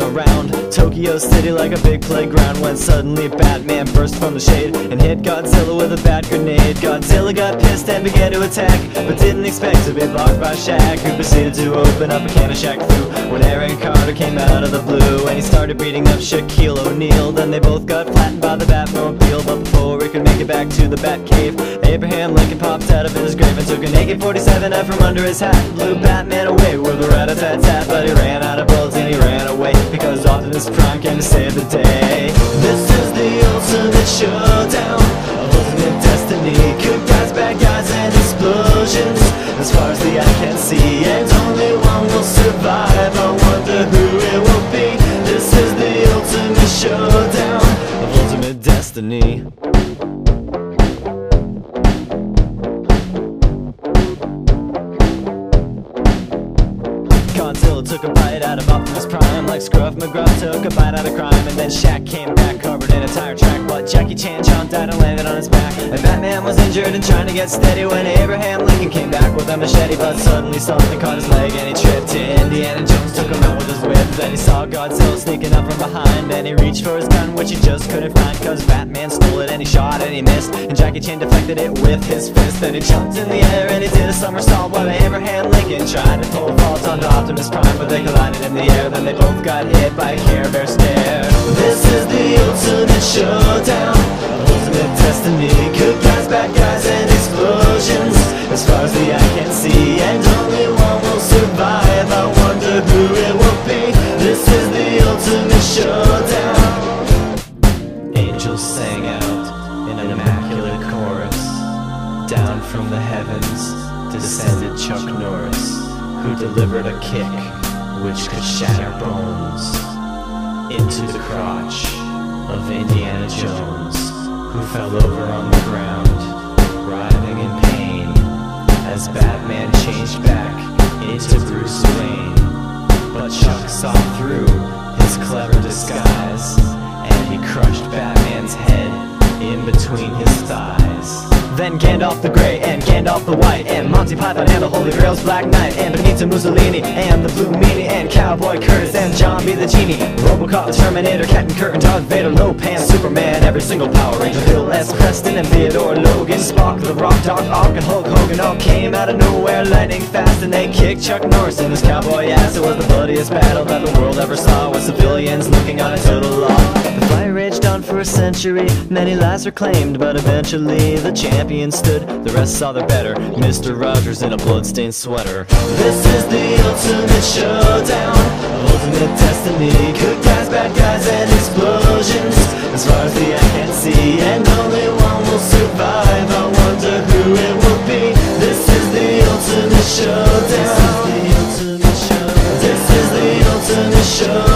run around Tokyo City like a big playground when suddenly Batman burst from the shade and hit Godzilla with a bat grenade. Godzilla got pissed and began to attack, but didn't expect to be blocked by Shaq, who proceeded to open up a can of Shaq Fu when Aaron Carter came out of the blue and he started beating up Shaquille O'Neal. Then they both got flattened by the Batmobile, but before we could make it back to the Batcave, Abraham Lincoln popped out of his grave and took an AK-47 out from under his hat, blew Batman away with a rat-a-tat-tat, but he ran out of bullets and he ran away because Optimus Prime came to save the day. This is the ultimate showdown of ultimate destiny, cooked eyes, bad guys and explosions as far as the eye can see, and only one will survive. I wonder who it will be. This is the ultimate showdown of ultimate destiny. Godzilla took a bite out of Optimus Prime, like Scruff McGruff took a bite out of crime, and then Shaq came back covered in a tire track, but Jackie Chan chomped out and landed on his back, and Batman was injured and trying to get steady when Abraham Lincoln came back with a machete, but suddenly something caught his leg and he tripped. Indiana Jones took him out with his whip, then he saw Godzilla sneaking up from behind, and he reached for his gun which he just couldn't find cause Batman stole it, and he shot and he missed, and Jackie Chan deflected it with his fist, then he jumped in the air and he did a somersault while Abraham Lincoln tried to pull faults onto Optimus Prime, but they collided in the air, then they both got hit by a Care Bear stare. This is the ultimate showdown, ultimate destiny, good guys, bad guys, and explosions as far as the eye can see, and only one will survive. I wonder who it will be. This is the ultimate showdown. Angels sang out in an immaculate chorus. Down from the heavens descended Chuck Norris, who delivered a kick which could shatter bones into the crotch of Indiana Jones, who fell over on the ground, writhing in pain, as Batman changed back into Bruce Wayne. But Chuck saw through his clever disguise, and he crushed Batman's head in between his thighs. Then Gandalf the Grey and Gandalf the White and Monty Python and the Holy Grail's Black Knight and Benito Mussolini and the Blue Meanie and Cowboy Curtis and John B. the Genie, Robocop, the Terminator, Captain Kirk and Darth Vader, Lopan, Superman, every single Power Ranger, Bill S. Preston and Theodore Logan, Spock, the Rock, Doc Ock and Hulk Hogan all came out of nowhere lightning fast, and they kicked Chuck Norris in his cowboy ass. It was the bloodiest battle that the world ever saw, with civilians looking on in total law. The fight raged on for a century, many lives were claimed, but eventually the champion stood, the rest saw the better, Mr. Rogers in a bloodstained sweater. This is the ultimate showdown, ultimate destiny, good guys, bad guys, and explosions as far as the eye can see, and only one will survive. I wonder who it will be. This is the ultimate showdown. This is the ultimate showdown.